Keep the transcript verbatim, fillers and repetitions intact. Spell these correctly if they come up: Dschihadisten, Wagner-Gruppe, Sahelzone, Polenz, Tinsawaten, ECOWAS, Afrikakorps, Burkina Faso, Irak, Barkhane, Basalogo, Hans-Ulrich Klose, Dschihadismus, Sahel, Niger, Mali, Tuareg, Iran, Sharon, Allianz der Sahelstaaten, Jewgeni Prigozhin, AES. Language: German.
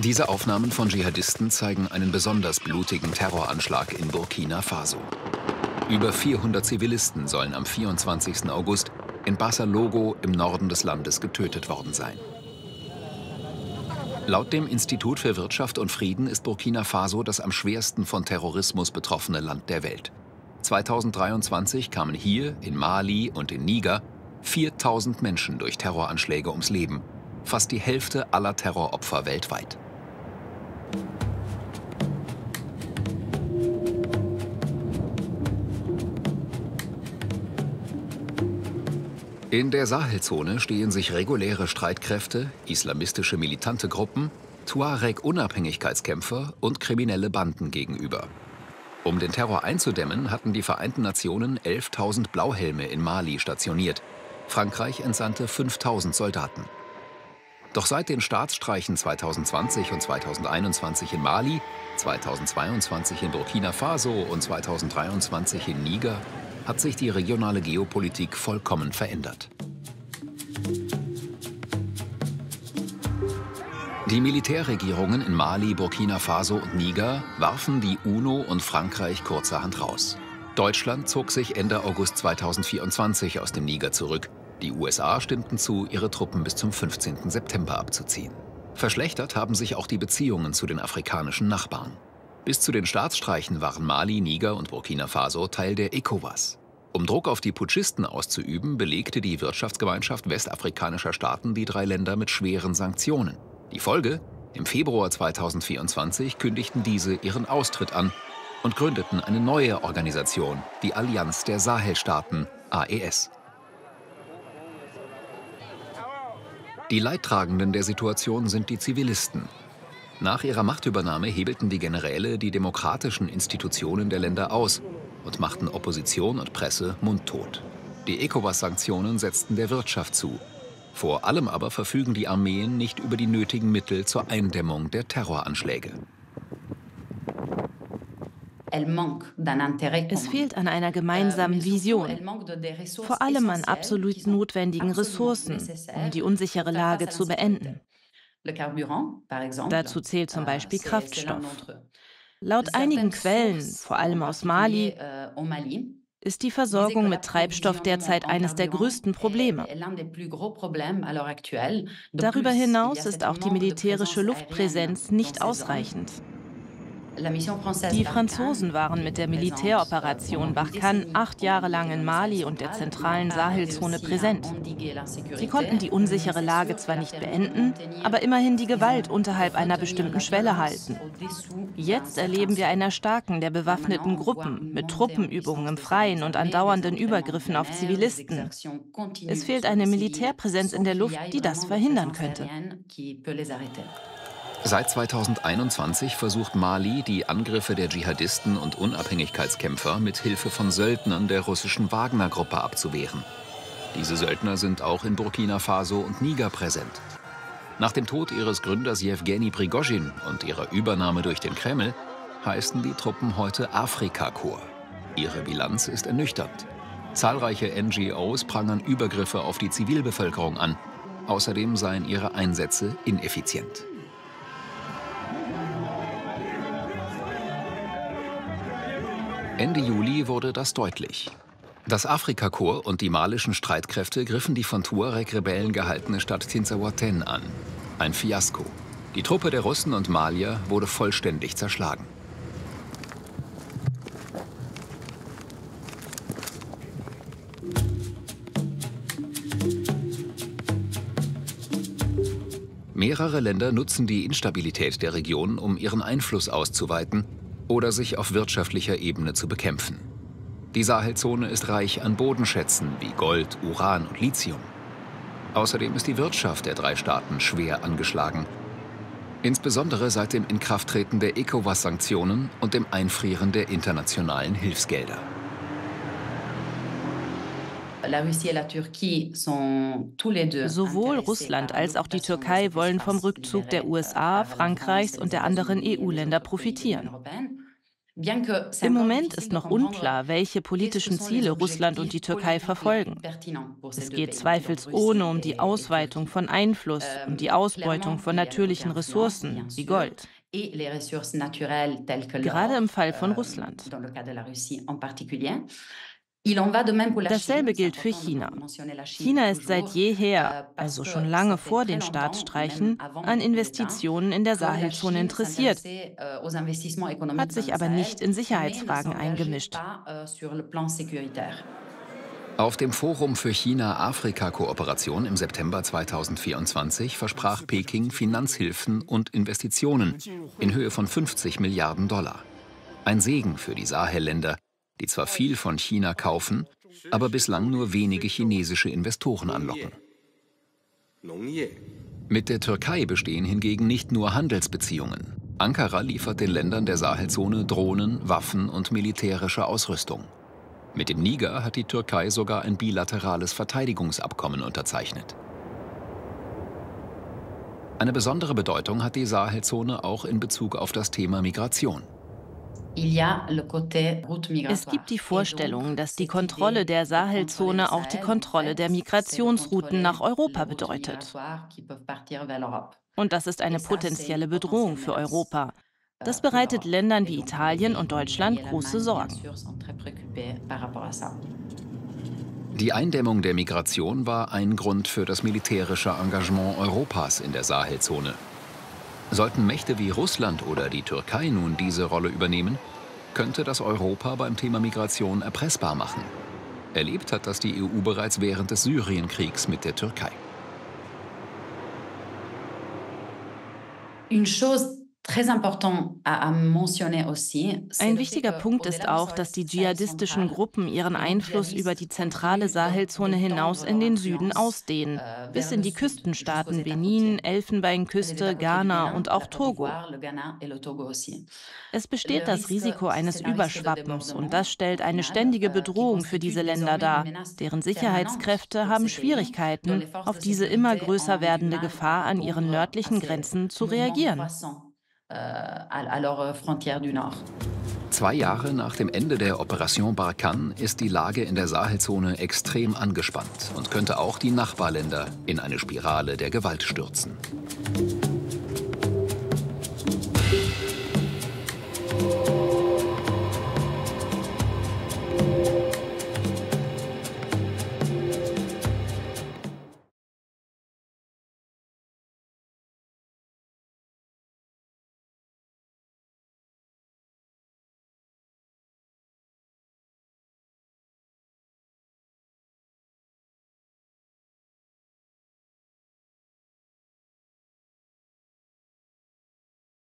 Diese Aufnahmen von Dschihadisten zeigen einen besonders blutigen Terroranschlag in Burkina Faso. Über vierhundert Zivilisten sollen am vierundzwanzigsten August in Basalogo im Norden des Landes getötet worden sein. Laut dem Institut für Wirtschaft und Frieden ist Burkina Faso das am schwersten von Terrorismus betroffene Land der Welt. zweitausenddreiundzwanzig kamen hier, in Mali und in Niger, viertausend Menschen durch Terroranschläge ums Leben, fast die Hälfte aller Terroropfer weltweit. In der Sahelzone stehen sich reguläre Streitkräfte, islamistische militante Gruppen, Tuareg-Unabhängigkeitskämpfer und kriminelle Banden gegenüber. Um den Terror einzudämmen, hatten die Vereinten Nationen elftausend Blauhelme in Mali stationiert. Frankreich entsandte fünftausend Soldaten. Doch seit den Staatsstreichen zweitausendzwanzig und zweitausendeinundzwanzig in Mali, zweitausendzweiundzwanzig in Burkina Faso und zweitausenddreiundzwanzig in Niger hat sich die regionale Geopolitik vollkommen verändert. Die Militärregierungen in Mali, Burkina Faso und Niger warfen die UNO und Frankreich kurzerhand raus. Deutschland zog sich Ende August zweitausendvierundzwanzig aus dem Niger zurück. Die U S A stimmten zu, ihre Truppen bis zum fünfzehnten September abzuziehen. Verschlechtert haben sich auch die Beziehungen zu den afrikanischen Nachbarn. Bis zu den Staatsstreichen waren Mali, Niger und Burkina Faso Teil der ECOWAS. Um Druck auf die Putschisten auszuüben, belegte die Wirtschaftsgemeinschaft westafrikanischer Staaten die drei Länder mit schweren Sanktionen. Die Folge? Im Februar zweitausendvierundzwanzig kündigten diese ihren Austritt an und gründeten eine neue Organisation, die Allianz der Sahelstaaten, A E S. Die Leidtragenden der Situation sind die Zivilisten. Nach ihrer Machtübernahme hebelten die Generäle die demokratischen Institutionen der Länder aus und machten Opposition und Presse mundtot. Die ECOWAS-Sanktionen setzten der Wirtschaft zu. Vor allem aber verfügen die Armeen nicht über die nötigen Mittel zur Eindämmung der Terroranschläge. Es fehlt an einer gemeinsamen Vision, vor allem an absolut notwendigen Ressourcen, um die unsichere Lage zu beenden. Dazu zählt zum Beispiel Kraftstoff. Laut einigen Quellen, vor allem aus Mali, ist die Versorgung mit Treibstoff derzeit eines der größten Probleme. Darüber hinaus ist auch die militärische Luftpräsenz nicht ausreichend. Die Franzosen waren mit der Militäroperation Barkhane acht Jahre lang in Mali und der zentralen Sahelzone präsent. Sie konnten die unsichere Lage zwar nicht beenden, aber immerhin die Gewalt unterhalb einer bestimmten Schwelle halten. Jetzt erleben wir ein Erstarken der bewaffneten Gruppen mit Truppenübungen im Freien und andauernden Übergriffen auf Zivilisten. Es fehlt eine Militärpräsenz in der Luft, die das verhindern könnte. Seit zweitausendeinundzwanzig versucht Mali, die Angriffe der Dschihadisten und Unabhängigkeitskämpfer mit Hilfe von Söldnern der russischen Wagner-Gruppe abzuwehren. Diese Söldner sind auch in Burkina Faso und Niger präsent. Nach dem Tod ihres Gründers Jewgeni Prigozhin und ihrer Übernahme durch den Kreml heißen die Truppen heute Afrikakorps. Ihre Bilanz ist ernüchternd. Zahlreiche N G Os prangern Übergriffe auf die Zivilbevölkerung an. Außerdem seien ihre Einsätze ineffizient. Ende Juli wurde das deutlich. Das Afrikakorps und die malischen Streitkräfte griffen die von Tuareg-Rebellen gehaltene Stadt Tinsawaten an. Ein Fiasko. Die Truppe der Russen und Malier wurde vollständig zerschlagen. Mehrere Länder nutzen die Instabilität der Region, um ihren Einfluss auszuweiten oder sich auf wirtschaftlicher Ebene zu bekämpfen. Die Sahelzone ist reich an Bodenschätzen wie Gold, Uran und Lithium. Außerdem ist die Wirtschaft der drei Staaten schwer angeschlagen. Insbesondere seit dem Inkrafttreten der ECOWAS-Sanktionen und dem Einfrieren der internationalen Hilfsgelder. Sowohl Russland als auch die Türkei wollen vom Rückzug der U S A, Frankreichs und der anderen E U-Länder profitieren. Im Moment ist noch unklar, welche politischen Ziele Russland und die Türkei verfolgen. Es geht zweifelsohne um die Ausweitung von Einfluss und die Ausbeutung von natürlichen Ressourcen wie Gold. Gerade im Fall von Russland. Dasselbe gilt für China. China ist seit jeher, also schon lange vor den Staatsstreichen, an Investitionen in der Sahelzone interessiert, hat sich aber nicht in Sicherheitsfragen eingemischt. Auf dem Forum für China-Afrika-Kooperation im September zweitausendvierundzwanzig versprach Peking Finanzhilfen und Investitionen in Höhe von fünfzig Milliarden Dollar. Ein Segen für die Sahelländer, die zwar viel von China kaufen, aber bislang nur wenige chinesische Investoren anlocken. Mit der Türkei bestehen hingegen nicht nur Handelsbeziehungen. Ankara liefert den Ländern der Sahelzone Drohnen, Waffen und militärische Ausrüstung. Mit dem Niger hat die Türkei sogar ein bilaterales Verteidigungsabkommen unterzeichnet. Eine besondere Bedeutung hat die Sahelzone auch in Bezug auf das Thema Migration. Es gibt die Vorstellung, dass die Kontrolle der Sahelzone auch die Kontrolle der Migrationsrouten nach Europa bedeutet. Und das ist eine potenzielle Bedrohung für Europa. Das bereitet Ländern wie Italien und Deutschland große Sorgen. Die Eindämmung der Migration war ein Grund für das militärische Engagement Europas in der Sahelzone. Sollten Mächte wie Russland oder die Türkei nun diese Rolle übernehmen, könnte das Europa beim Thema Migration erpressbar machen. Erlebt hat das die E U bereits während des Syrienkriegs mit der Türkei. Eine Sache. Ein wichtiger Punkt ist auch, dass die dschihadistischen Gruppen ihren Einfluss über die zentrale Sahelzone hinaus in den Süden ausdehnen, bis in die Küstenstaaten Benin, Elfenbeinküste, Ghana und auch Togo. Es besteht das Risiko eines Überschwappens und das stellt eine ständige Bedrohung für diese Länder dar, deren Sicherheitskräfte haben Schwierigkeiten, auf diese immer größer werdende Gefahr an ihren nördlichen Grenzen zu reagieren. Zwei Jahre nach dem Ende der Operation Barkhane ist die Lage in der Sahelzone extrem angespannt und könnte auch die Nachbarländer in eine Spirale der Gewalt stürzen.